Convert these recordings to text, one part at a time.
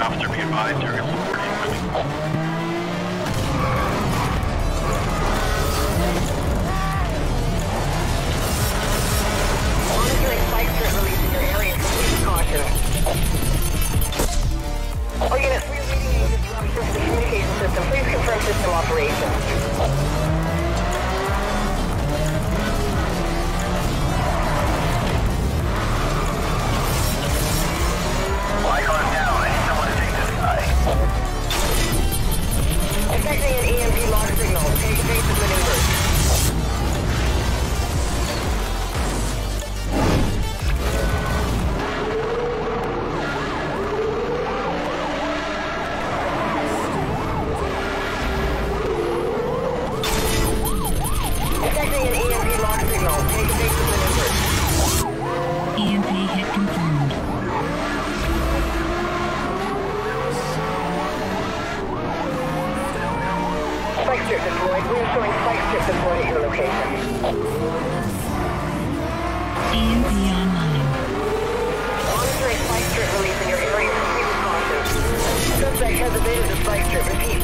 Officer, be advised, target supporting.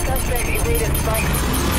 Suspect evaded spike.